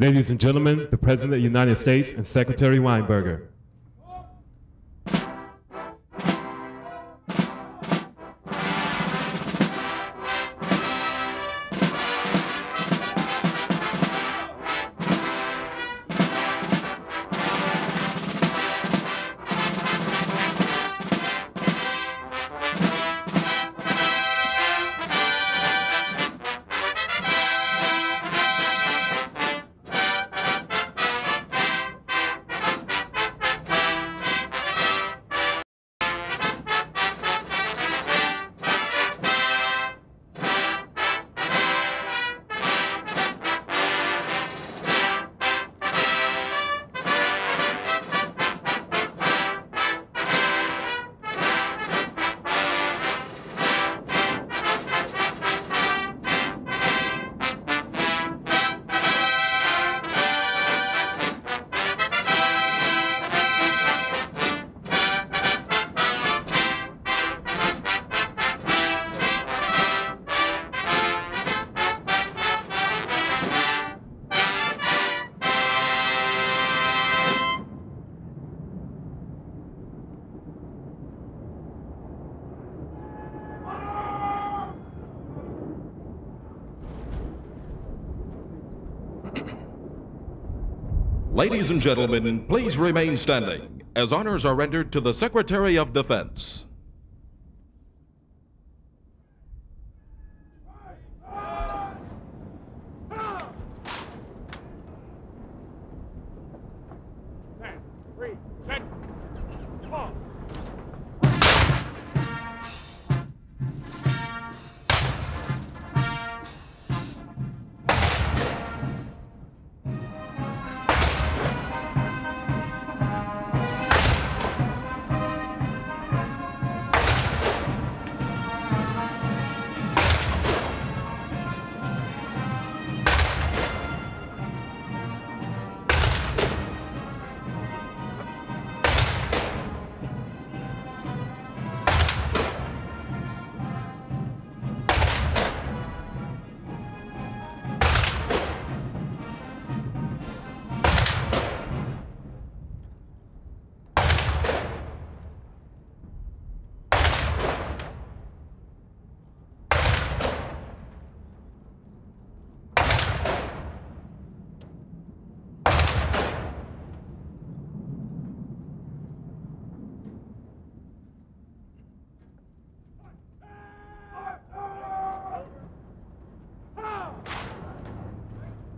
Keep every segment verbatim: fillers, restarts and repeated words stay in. Ladies and gentlemen, the President of the United States and Secretary Weinberger. Ladies and gentlemen, please remain standing as honors are rendered to the Secretary of Defense.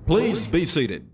Please be seated.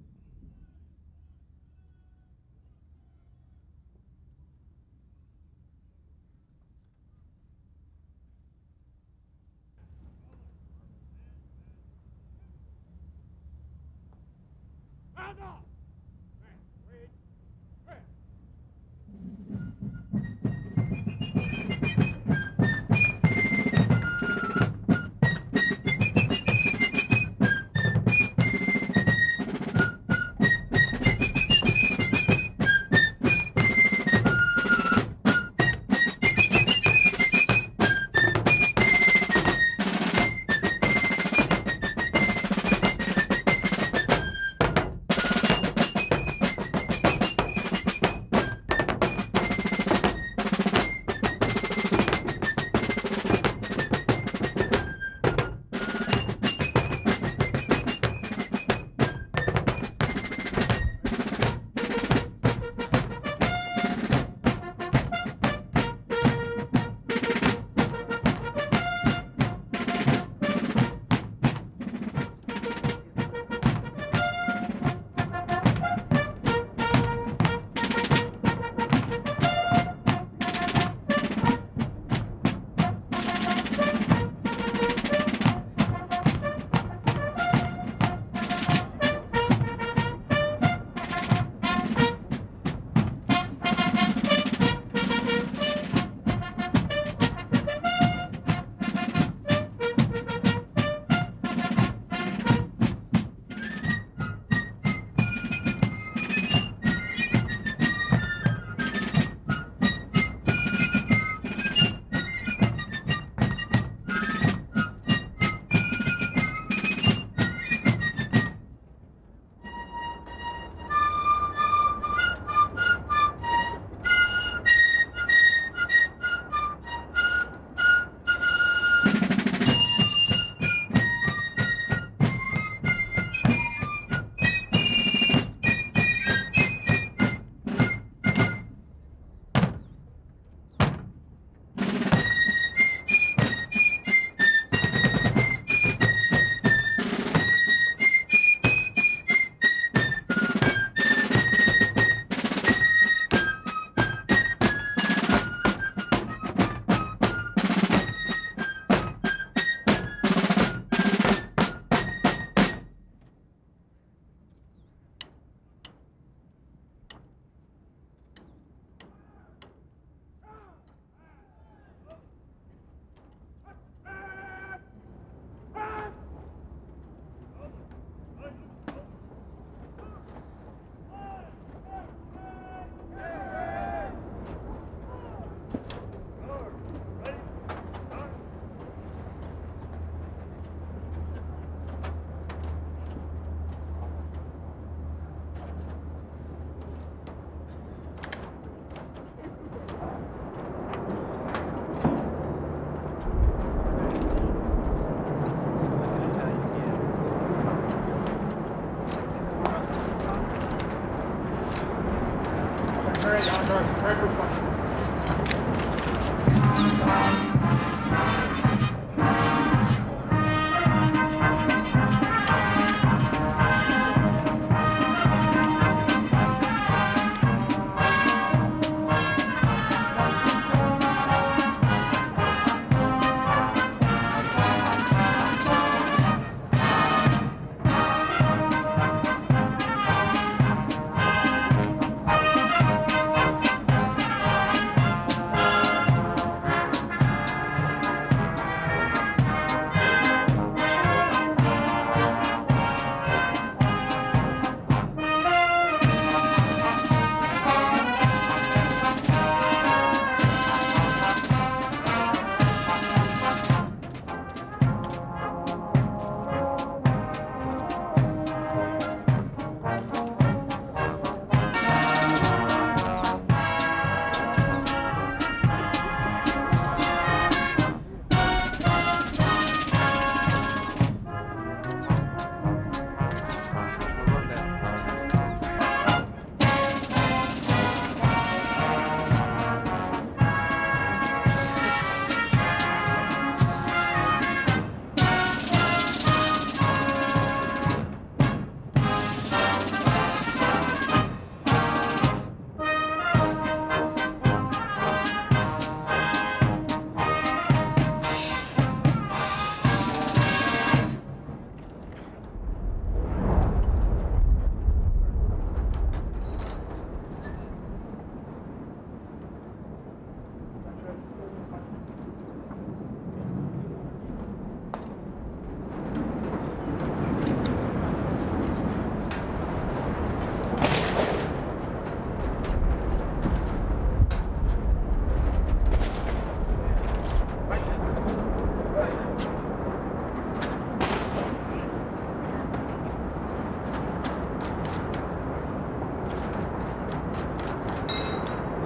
Very on target. Very first one.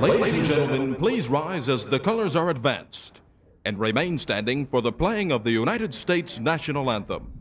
Ladies and gentlemen, please rise as the colors are advanced and remain standing for the playing of the United States national anthem.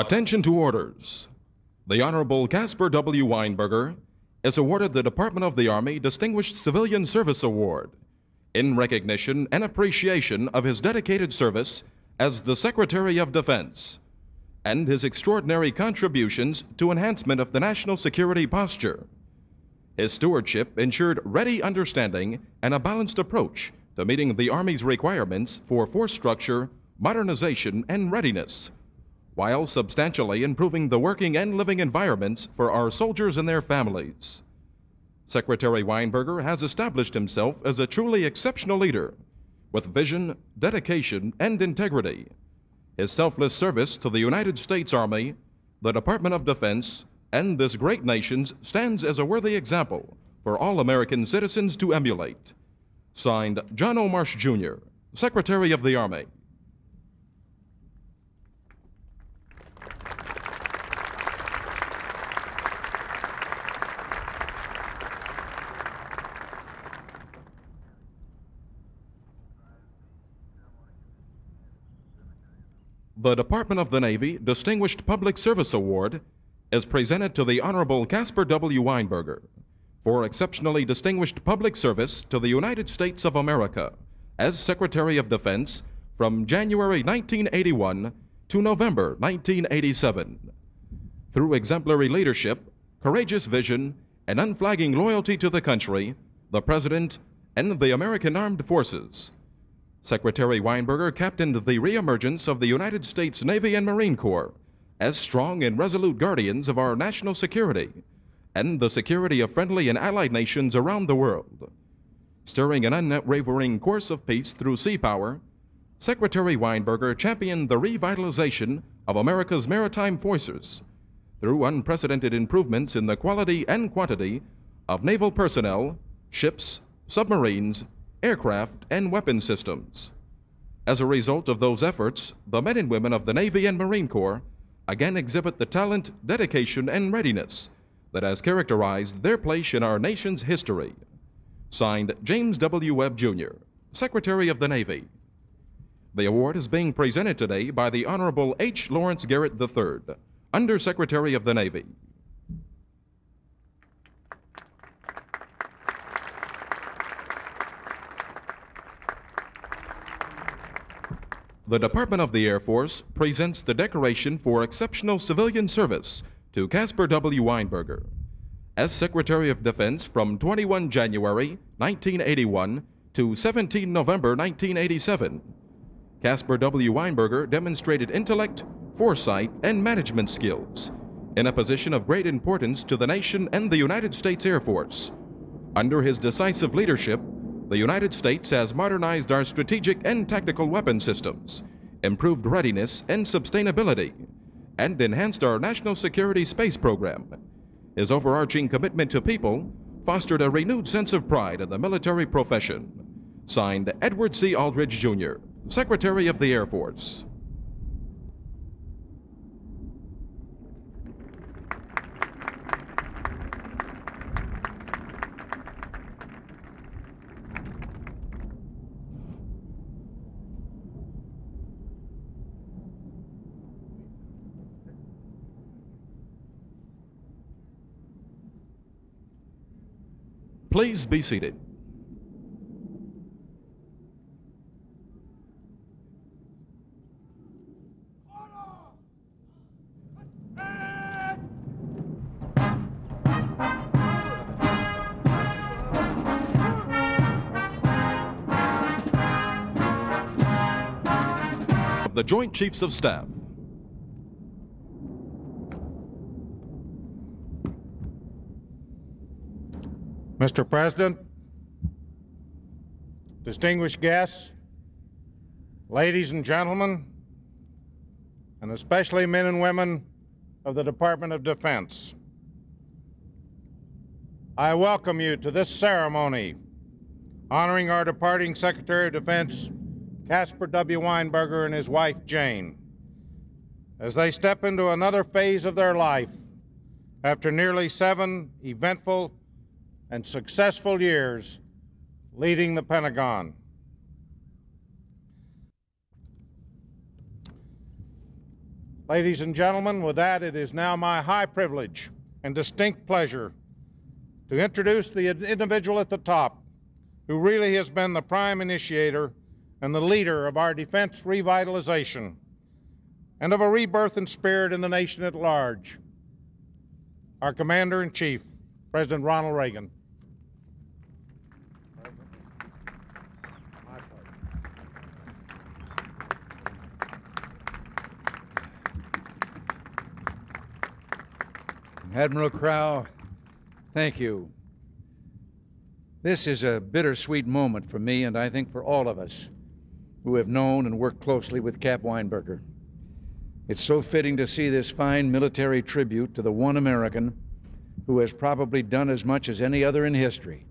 Attention to orders. The Honorable Caspar W. Weinberger is awarded the Department of the Army Distinguished Civilian Service Award in recognition and appreciation of his dedicated service as the Secretary of Defense and his extraordinary contributions to enhancement of the national security posture. His stewardship ensured ready understanding and a balanced approach to meeting the Army's requirements for force structure, modernization, and readiness, while substantially improving the working and living environments for our soldiers and their families. Secretary Weinberger has established himself as a truly exceptional leader with vision, dedication, and integrity. His selfless service to the United States Army, the Department of Defense, and this great nation stands as a worthy example for all American citizens to emulate. Signed, John O. Marsh, Junior, Secretary of the Army. The Department of the Navy Distinguished Public Service Award is presented to the Honorable Caspar W. Weinberger for exceptionally distinguished public service to the United States of America as Secretary of Defense from January nineteen eighty-one to November nineteen eighty-seven. Through exemplary leadership, courageous vision, and unflagging loyalty to the country, the President, and the American Armed Forces, Secretary Weinberger captained the reemergence of the United States Navy and Marine Corps as strong and resolute guardians of our national security and the security of friendly and allied nations around the world. Steering an unwavering course of peace through sea power, Secretary Weinberger championed the revitalization of America's maritime forces through unprecedented improvements in the quality and quantity of naval personnel, ships, submarines, aircraft, and weapon systems. As a result of those efforts, the men and women of the Navy and Marine Corps again exhibit the talent, dedication, and readiness that has characterized their place in our nation's history. Signed, James W. Webb, Junior, Secretary of the Navy. The award is being presented today by the Honorable H. Lawrence Garrett the third, Undersecretary of the Navy. The Department of the Air Force presents the decoration for exceptional civilian service to Caspar W. Weinberger as Secretary of Defense from twenty-first January nineteen eighty-one to seventeenth November nineteen eighty-seven. Caspar W. Weinberger demonstrated intellect, foresight, and management skills in a position of great importance to the nation and the United States Air Force. Under his decisive leadership, the United States has modernized our strategic and tactical weapon systems, improved readiness and sustainability, and enhanced our national security space program. His overarching commitment to people fostered a renewed sense of pride in the military profession. Signed, Edward C. Aldridge, Junior, Secretary of the Air Force. Please be seated. Of the Joint Chiefs of Staff. Mister President, distinguished guests, ladies and gentlemen, and especially men and women of the Department of Defense, I welcome you to this ceremony honoring our departing Secretary of Defense, Caspar W. Weinberger, and his wife, Jane, as they step into another phase of their life after nearly seven eventful and successful years leading the Pentagon. Ladies and gentlemen, with that, it is now my high privilege and distinct pleasure to introduce the individual at the top who really has been the prime initiator and the leader of our defense revitalization and of a rebirth in spirit in the nation at large, our Commander-in-Chief, President Ronald Reagan. Admiral Crowe, thank you. This is a bittersweet moment for me, and I think for all of us who have known and worked closely with Cap Weinberger. It's so fitting to see this fine military tribute to the one American who has probably done as much as any other in history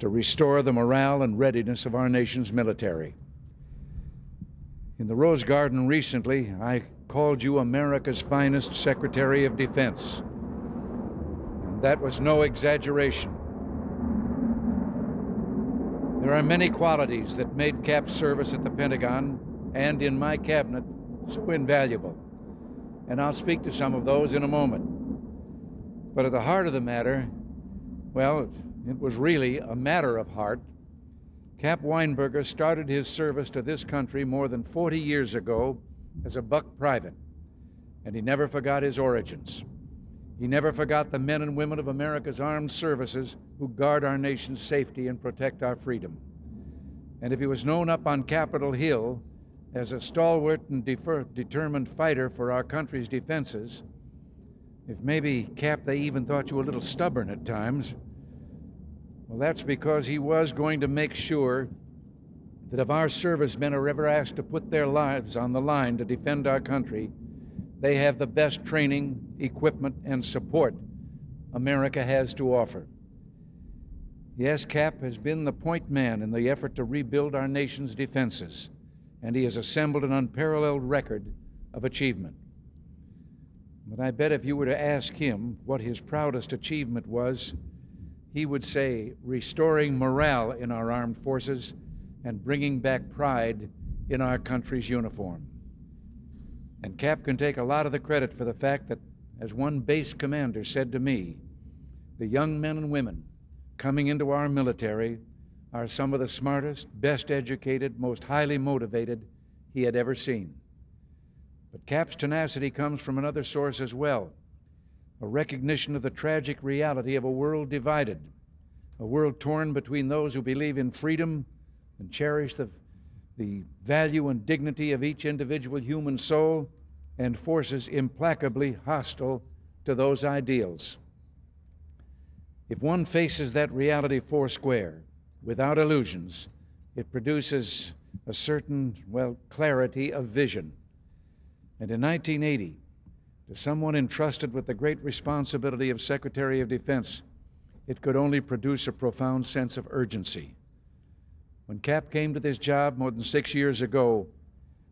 to restore the morale and readiness of our nation's military. In the Rose Garden recently, I called you America's finest Secretary of Defense. That was no exaggeration. There are many qualities that made Cap's service at the Pentagon and in my cabinet so invaluable, and I'll speak to some of those in a moment. But at the heart of the matter, well, it was really a matter of heart. Cap Weinberger started his service to this country more than forty years ago as a buck private, and he never forgot his origins. He never forgot the men and women of America's armed services who guard our nation's safety and protect our freedom. And if he was known up on Capitol Hill as a stalwart and determined fighter for our country's defenses, if maybe, Cap, they even thought you were a little stubborn at times, well, that's because he was going to make sure that if our servicemen are ever asked to put their lives on the line to defend our country, they have the best training, equipment, and support America has to offer. Yes, Cap has been the point man in the effort to rebuild our nation's defenses, and he has assembled an unparalleled record of achievement. But I bet if you were to ask him what his proudest achievement was, he would say restoring morale in our armed forces and bringing back pride in our country's uniform. And Cap can take a lot of the credit for the fact that, as one base commander said to me, the young men and women coming into our military are some of the smartest, best educated, most highly motivated he had ever seen. But Cap's tenacity comes from another source as well, a recognition of the tragic reality of a world divided, a world torn between those who believe in freedom and cherish the the value and dignity of each individual human soul, and forces implacably hostile to those ideals. If one faces that reality four square, without illusions, it produces a certain, well, clarity of vision. And in nineteen eighty, to someone entrusted with the great responsibility of Secretary of Defense, it could only produce a profound sense of urgency. When Cap came to this job more than six years ago,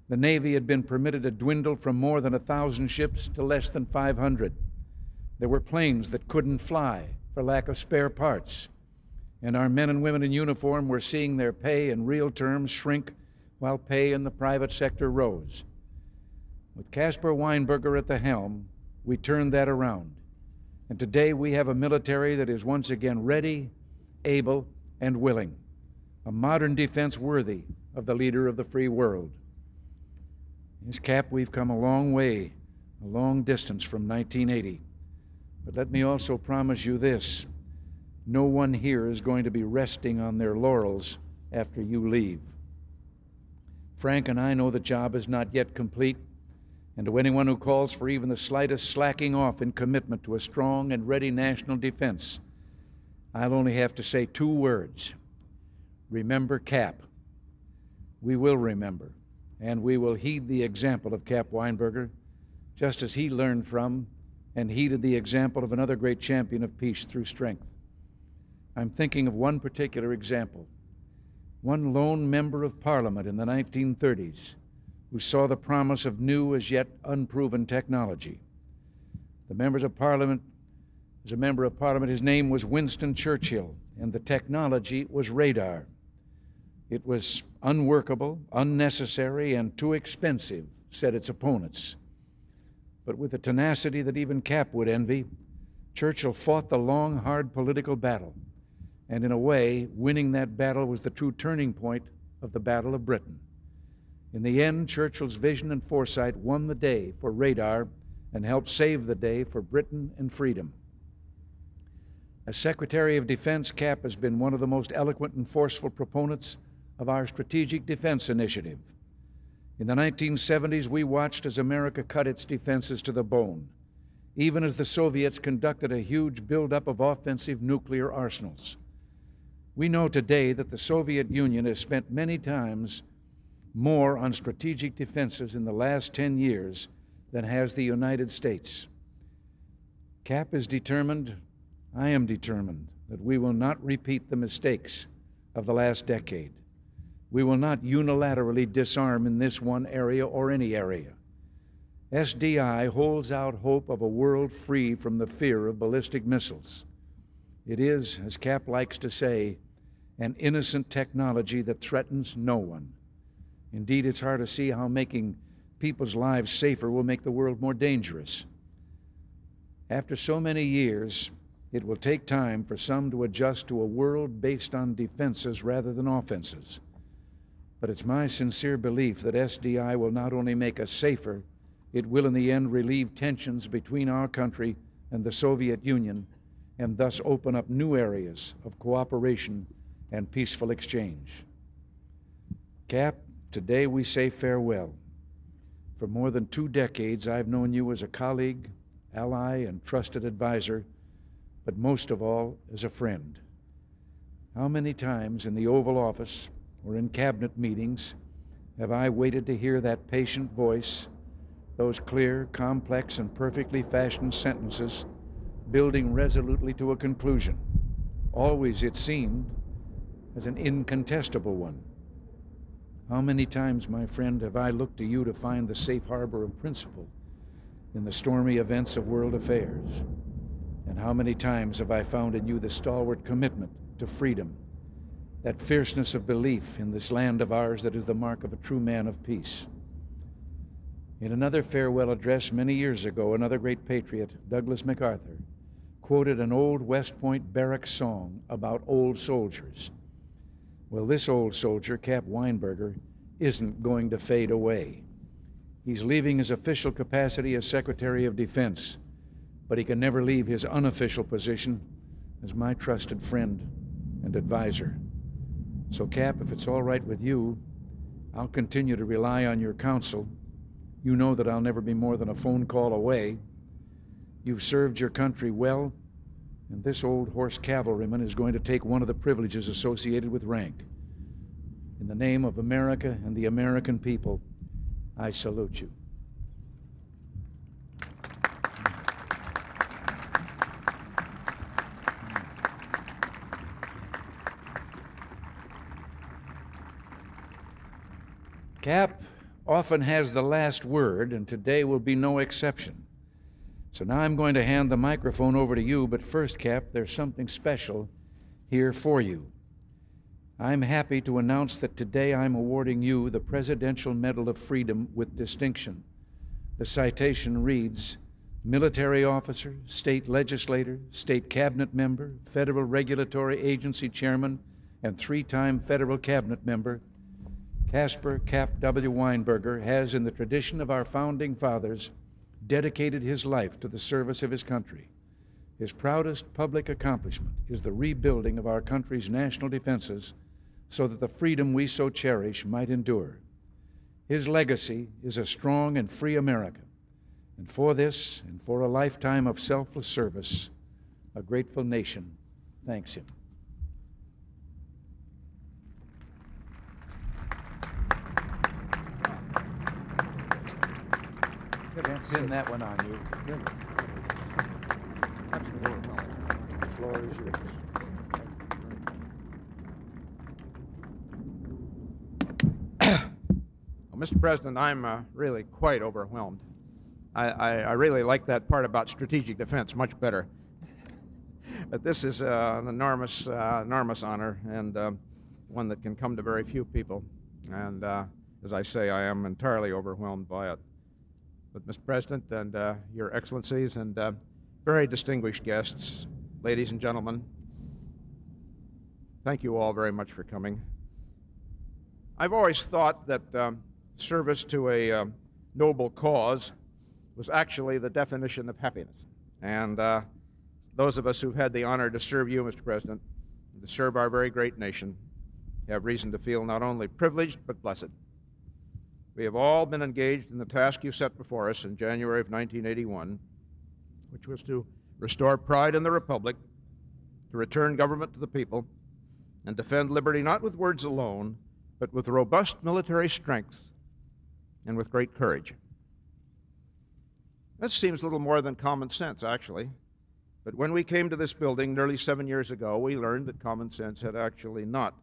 the Navy had been permitted to dwindle from more than one thousand ships to less than five hundred. There were planes that couldn't fly for lack of spare parts, and our men and women in uniform were seeing their pay in real terms shrink while pay in the private sector rose. With Caspar Weinberger at the helm, we turned that around, and today we have a military that is once again ready, able, and willing. A modern defense worthy of the leader of the free world. Yes, Cap, we've come a long way, a long distance from nineteen eighty. But let me also promise you this. No one here is going to be resting on their laurels after you leave. Frank and I know the job is not yet complete, and to anyone who calls for even the slightest slacking off in commitment to a strong and ready national defense, I'll only have to say two words. Remember Cap. We will remember, and we will heed the example of Cap Weinberger, just as he learned from and heeded the example of another great champion of peace through strength. I'm thinking of one particular example, one lone member of Parliament in the nineteen thirties who saw the promise of new, as yet unproven technology. The members of Parliament, as a member of Parliament, his name was Winston Churchill, and the technology was radar. It was unworkable, unnecessary, and too expensive, said its opponents. but with a tenacity that even Cap would envy, Churchill fought the long, hard political battle, and in a way, winning that battle was the true turning point of the Battle of Britain. In the end, Churchill's vision and foresight won the day for radar and helped save the day for Britain and freedom. As Secretary of Defense, Cap has been one of the most eloquent and forceful proponents of our Strategic Defense Initiative. In the nineteen seventies, we watched as America cut its defenses to the bone, even as the Soviets conducted a huge buildup of offensive nuclear arsenals. We know today that the Soviet Union has spent many times more on strategic defenses in the last ten years than has the United States. Cap is determined, I am determined, that we will not repeat the mistakes of the last decade. We will not unilaterally disarm in this one area or any area. S D I holds out hope of a world free from the fear of ballistic missiles. It is, as Cap likes to say, an innocent technology that threatens no one. Indeed, it's hard to see how making people's lives safer will make the world more dangerous. After so many years, it will take time for some to adjust to a world based on defenses rather than offenses. But it's my sincere belief that S D I will not only make us safer, it will in the end relieve tensions between our country and the Soviet Union, and thus open up new areas of cooperation and peaceful exchange. Cap, today we say farewell. For more than two decades, I've known you as a colleague, ally, and trusted advisor, but most of all, as a friend. How many times in the Oval Office or in cabinet meetings have I waited to hear that patient voice, those clear, complex, and perfectly fashioned sentences building resolutely to a conclusion, always, it seemed, as an incontestable one. How many times, my friend, have I looked to you to find the safe harbor of principle in the stormy events of world affairs? And how many times have I found in you the stalwart commitment to freedom, that fierceness of belief in this land of ours that is the mark of a true man of peace? In another farewell address many years ago, another great patriot, Douglas MacArthur, quoted an old West Point barrack song about old soldiers. Well, this old soldier, Cap Weinberger, isn't going to fade away. He's leaving his official capacity as Secretary of Defense, but he can never leave his unofficial position as my trusted friend and advisor. So, Cap, if it's all right with you, I'll continue to rely on your counsel. You know that I'll never be more than a phone call away. You've served your country well, and this old horse cavalryman is going to take one of the privileges associated with rank. In the name of America and the American people, I salute you. Cap often has the last word, and today will be no exception. So now I'm going to hand the microphone over to you, but first, Cap, there's something special here for you. I'm happy to announce that today I'm awarding you the Presidential Medal of Freedom with distinction. The citation reads, military officer, state legislator, state cabinet member, federal regulatory agency chairman, and three-time federal cabinet member, Caspar Cap W. Weinberger has, in the tradition of our founding fathers, dedicated his life to the service of his country. His proudest public accomplishment is the rebuilding of our country's national defenses so that the freedom we so cherish might endure. His legacy is a strong and free America, and for this and for a lifetime of selfless service, a grateful nation thanks him. Can't pin that one on you. The floor is yours. Well, Mister President, I'm uh, really quite overwhelmed. I, I, I really like that part about strategic defense much better. But this is uh, an enormous, uh, enormous honor, and uh, one that can come to very few people. And uh, as I say, I am entirely overwhelmed by it. But Mister President and uh, Your Excellencies and uh, very distinguished guests, ladies and gentlemen, thank you all very much for coming. I've always thought that um, service to a um, noble cause was actually the definition of happiness. And uh, those of us who've had the honor to serve you, Mister President, to serve our very great nation, have reason to feel not only privileged, but blessed. We have all been engaged in the task you set before us in January of nineteen eighty-one, which was to restore pride in the Republic, to return government to the people, and defend liberty not with words alone, but with robust military strength and with great courage. That seems little more than common sense, actually. But when we came to this building nearly seven years ago, we learned that common sense had actually not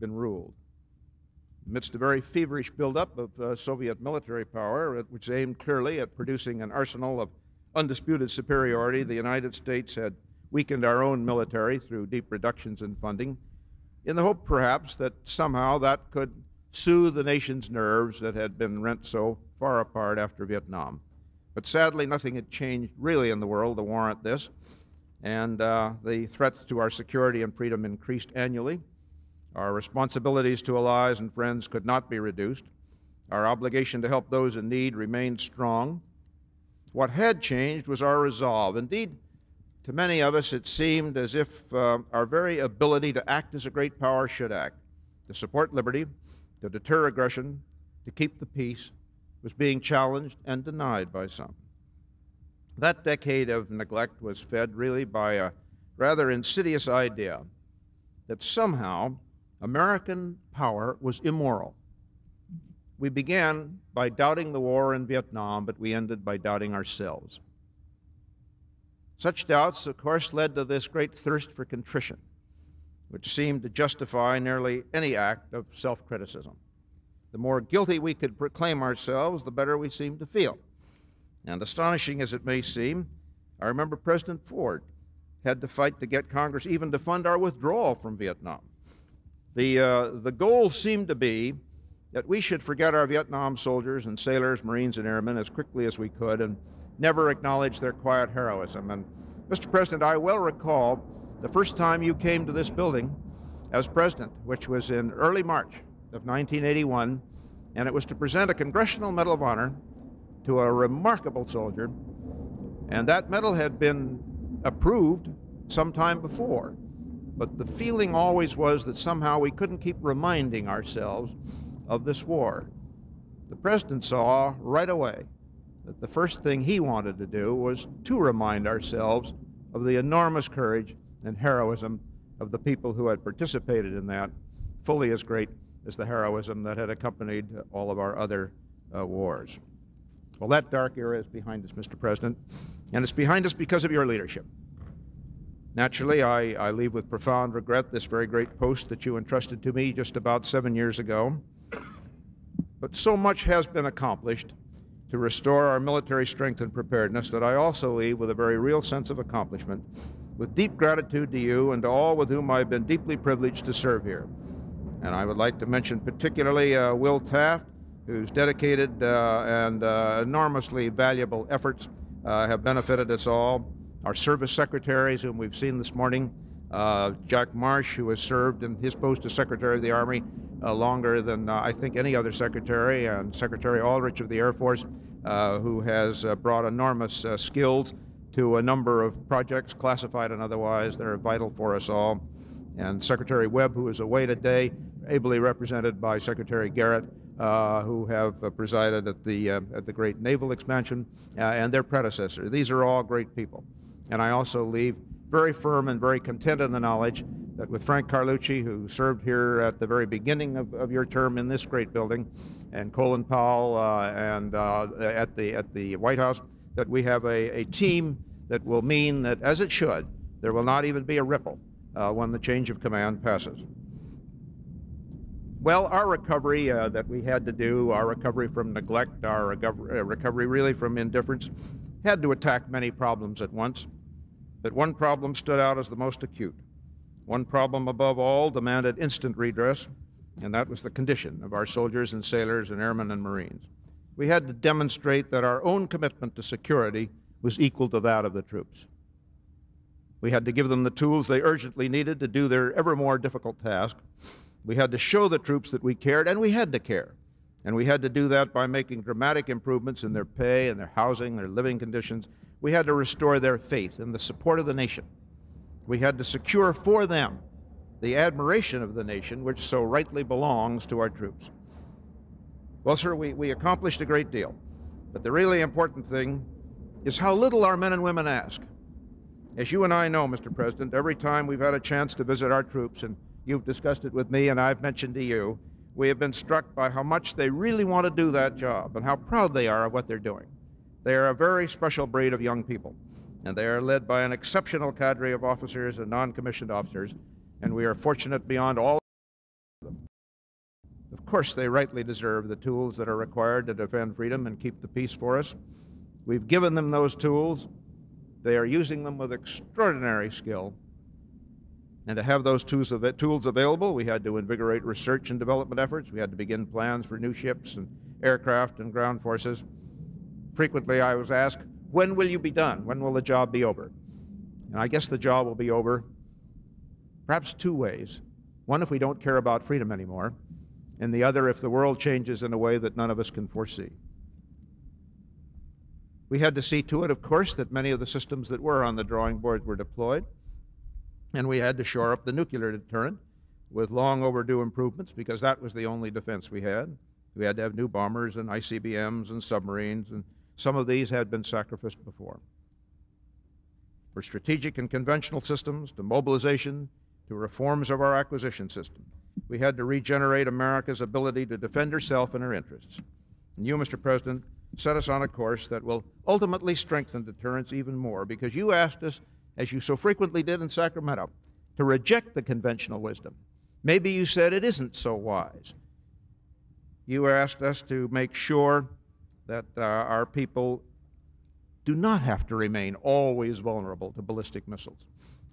been ruled. Amidst a very feverish buildup of uh, Soviet military power, which aimed clearly at producing an arsenal of undisputed superiority, the United States had weakened our own military through deep reductions in funding, in the hope, perhaps, that somehow that could soothe the nation's nerves that had been rent so far apart after Vietnam. But sadly, nothing had changed really in the world to warrant this, and uh, the threats to our security and freedom increased annually. Our responsibilities to allies and friends could not be reduced. Our obligation to help those in need remained strong. What had changed was our resolve. Indeed, to many of us, it seemed as if uh, our very ability to act as a great power should act, to support liberty, to deter aggression, to keep the peace, was being challenged and denied by some. That decade of neglect was fed really by a rather insidious idea that somehow American power was immoral. We began by doubting the war in Vietnam, but we ended by doubting ourselves. Such doubts, of course, led to this great thirst for contrition, which seemed to justify nearly any act of self-criticism. The more guilty we could proclaim ourselves, the better we seemed to feel. And astonishing as it may seem, I remember President Ford had to fight to get Congress even to fund our withdrawal from Vietnam. The, uh, the goal seemed to be that we should forget our Vietnam soldiers and sailors, Marines, and airmen as quickly as we could and never acknowledge their quiet heroism. And Mister President, I well recall the first time you came to this building as president, which was in early March of nineteen eighty-one, and it was to present a Congressional Medal of Honor to a remarkable soldier, and that medal had been approved some time before. But the feeling always was that somehow we couldn't keep reminding ourselves of this war. The president saw right away that the first thing he wanted to do was to remind ourselves of the enormous courage and heroism of the people who had participated in that, fully as great as the heroism that had accompanied all of our other uh, wars. Well, that dark era is behind us, Mister President, and it's behind us because of your leadership. Naturally, I, I leave with profound regret this very great post that you entrusted to me just about seven years ago. But so much has been accomplished to restore our military strength and preparedness that I also leave with a very real sense of accomplishment, with deep gratitude to you and to all with whom I've been deeply privileged to serve here. And I would like to mention particularly uh, Will Taft, whose dedicated uh, and uh, enormously valuable efforts uh, have benefited us all. Our service secretaries, whom we've seen this morning, uh, Jack Marsh, who has served in his post as Secretary of the Army uh, longer than uh, I think any other secretary, and Secretary Aldridge of the Air Force, uh, who has uh, brought enormous uh, skills to a number of projects, classified and otherwise, that are vital for us all. And Secretary Webb, who is away today, ably represented by Secretary Garrett, uh, who have uh, presided at the, uh, at the great naval expansion, uh, and their predecessor. These are all great people. And I also leave very firm and very content in the knowledge that with Frank Carlucci, who served here at the very beginning of, of your term in this great building, and Colin Powell uh, and uh, at, the, at the White House, that we have a, a team that will mean that, as it should, there will not even be a ripple Uh, when the change of command passes. Well, our recovery uh, that we had to do, our recovery from neglect, our recovery really from indifference, had to attack many problems at once. But one problem stood out as the most acute. One problem above all demanded instant redress, and that was the condition of our soldiers and sailors and airmen and Marines. we had to demonstrate that our own commitment to security was equal to that of the troops. We had to give them the tools they urgently needed to do their ever more difficult task. We had to show the troops that we cared, and we had to care. And we had to do that by making dramatic improvements in their pay and their housing, their living conditions. We had to restore their faith in the support of the nation. We had to secure for them the admiration of the nation, which so rightly belongs to our troops. Well, sir, we, we accomplished a great deal. But the really important thing is how little our men and women ask. As you and I know, Mister President, every time we've had a chance to visit our troops, and you've discussed it with me and I've mentioned to you, we have been struck by how much they really want to do that job and how proud they are of what they're doing. They are a very special breed of young people, and they are led by an exceptional cadre of officers and non-commissioned officers, and we are fortunate beyond all of them. Of course, they rightly deserve the tools that are required to defend freedom and keep the peace for us. We've given them those tools. They are using them with extraordinary skill. And to have those tools available, we had to invigorate research and development efforts. We had to begin plans for new ships and aircraft and ground forces. Frequently, I was asked, when will you be done? When will the job be over? And I guess the job will be over perhaps two ways. One, if we don't care about freedom anymore, and the other, if the world changes in a way that none of us can foresee. We had to see to it, of course, that many of the systems that were on the drawing board were deployed, and we had to shore up the nuclear deterrent with long overdue improvements, because that was the only defense we had. We had to have new bombers and I C B Ms and submarines, and some of these had been sacrificed before. For strategic and conventional systems, to mobilization, to reforms of our acquisition system, we had to regenerate America's ability to defend herself and her interests. And you, Mister President, set us on a course that will ultimately strengthen deterrence even more, because you asked us, as you so frequently did in Sacramento, to reject the conventional wisdom. Maybe you said it isn't so wise. You asked us to make sure that uh, our people do not have to remain always vulnerable to ballistic missiles.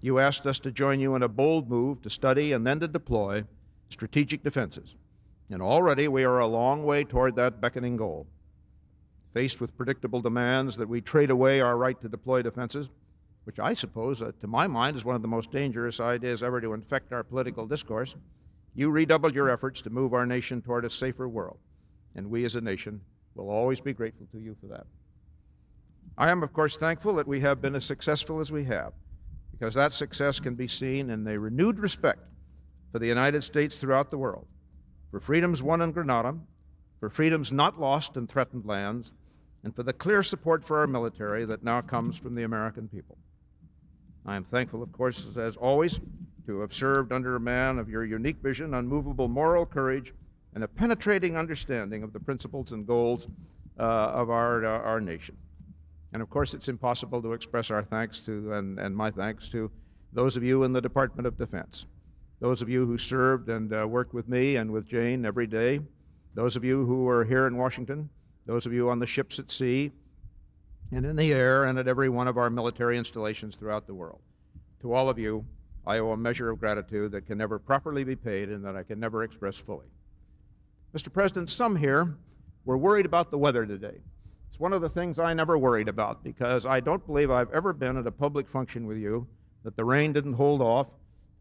You asked us to join you in a bold move to study and then to deploy strategic defenses. And already we are a long way toward that beckoning goal. Faced with predictable demands that we trade away our right to deploy defenses, which I suppose, uh, to my mind, is one of the most dangerous ideas ever to infect our political discourse, you redoubled your efforts to move our nation toward a safer world. And we as a nation will always be grateful to you for that. I am, of course, thankful that we have been as successful as we have, because that success can be seen in the renewed respect for the United States throughout the world, for freedoms won in Grenada, for freedoms not lost in threatened lands, and for the clear support for our military that now comes from the American people. I am thankful, of course, as always, to have served under a man of your unique vision, unmovable moral courage, and a penetrating understanding of the principles and goals uh, of our, uh, our nation. And of course, it's impossible to express our thanks to, and, and my thanks to, those of you in the Department of Defense, those of you who served and uh, worked with me and with Jane every day, those of you who are here in Washington, those of you on the ships at sea and in the air and at every one of our military installations throughout the world. To all of you, I owe a measure of gratitude that can never properly be paid and that I can never express fully. Mister President, some here were worried about the weather today. It's one of the things I never worried about, because I don't believe I've ever been at a public function with you that the rain didn't hold off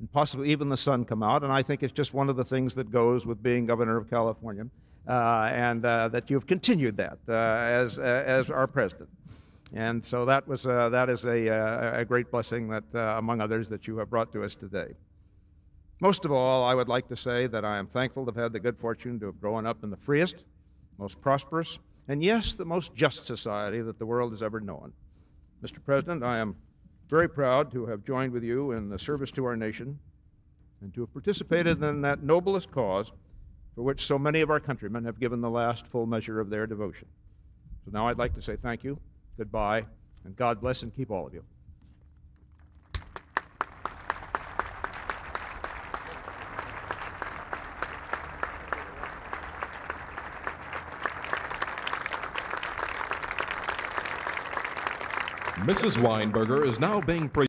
and possibly even the sun come out, and I think it's just one of the things that goes with being governor of California, uh, and uh, that you've continued that uh, as, uh, as our president. And so that, was, uh, that is a, uh, a great blessing that, uh, among others, that you have brought to us today. Most of all, I would like to say that I am thankful to have had the good fortune to have grown up in the freest, most prosperous, and yes, the most just society that the world has ever known. Mister President, I am very proud to have joined with you in the service to our nation and to have participated in that noblest cause for which so many of our countrymen have given the last full measure of their devotion. So now I'd like to say thank you, goodbye, and God bless and keep all of you. Missus Weinberger is now being presented.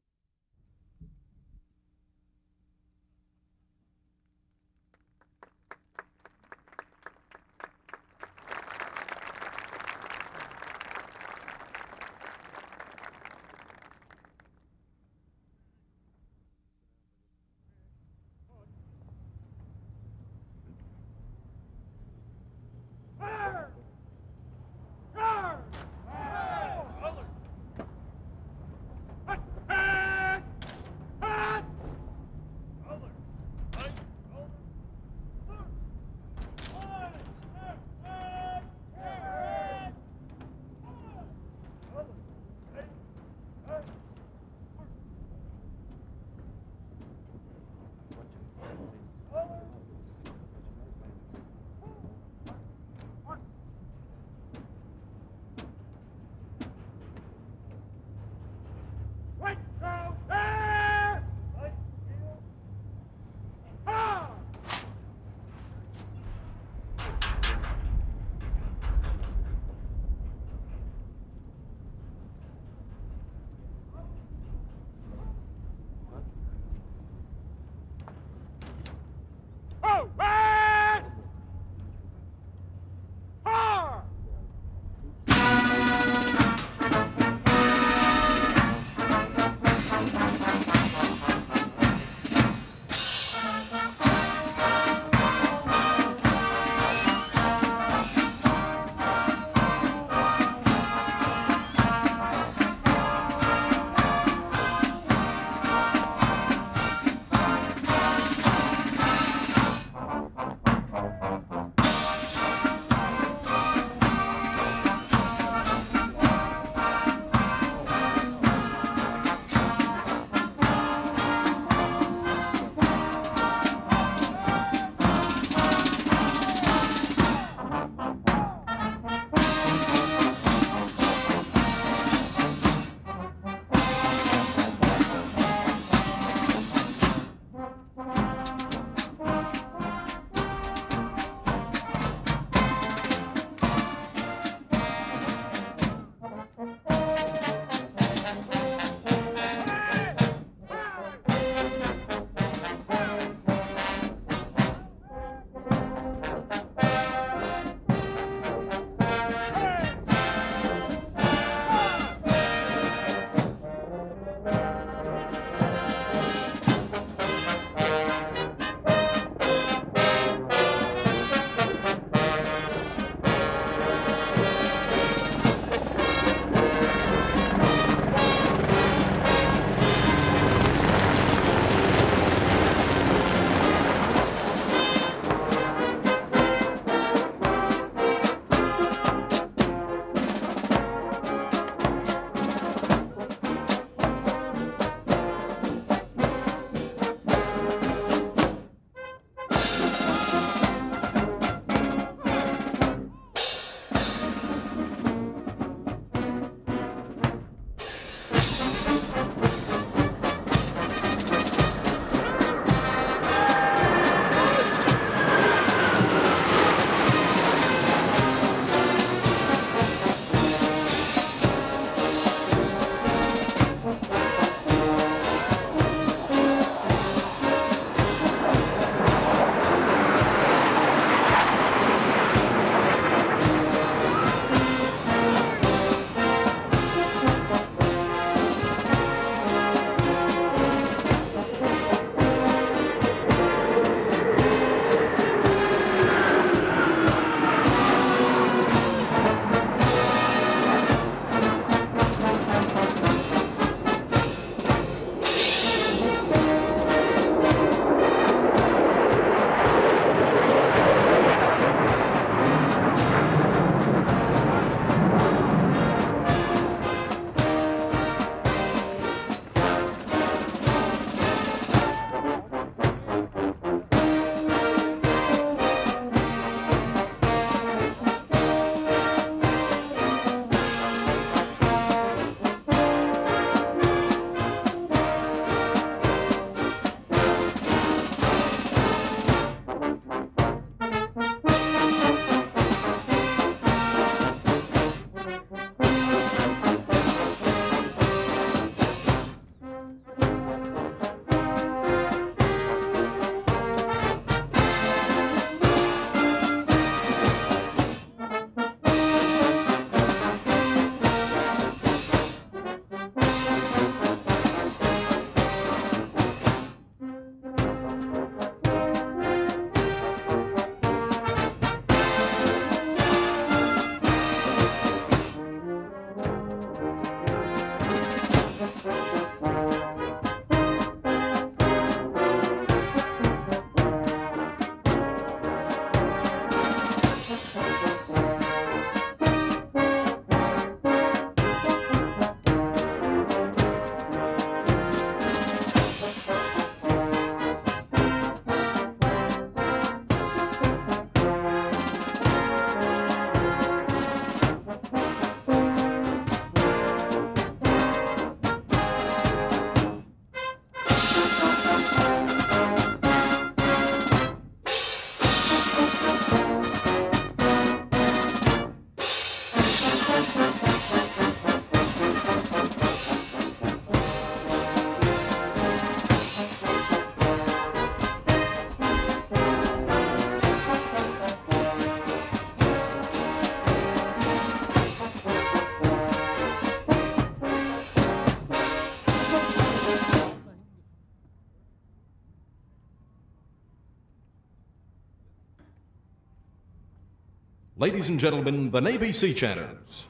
Ladies and gentlemen, the Navy Sea Channels.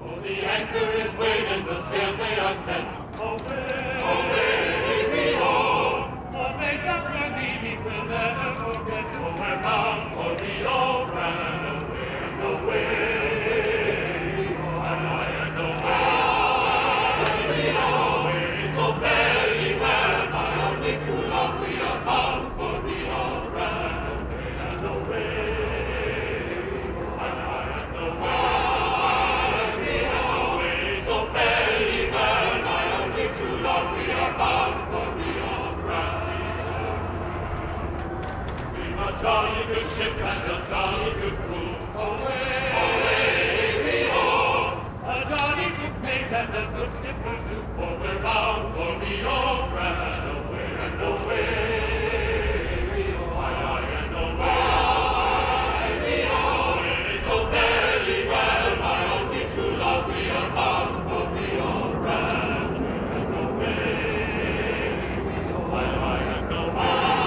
Oh, the anchor is weighed and the sails they are set. Away, away we go. The mates of the Navy will never forget. Oh, we're bound for Rio Grande, and away, away. Jolly good ship and a jolly good crew. Away, away we go. A jolly good mate and a good skipper too. For we're bound for Rio Grande, and away and away we go. Aye, aye, and away we go. So fairly well, my only true love, we are bound for Rio Grande, and away we go. Aye, aye, and away.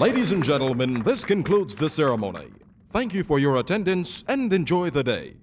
Ladies and gentlemen, this concludes the ceremony. Thank you for your attendance and enjoy the day.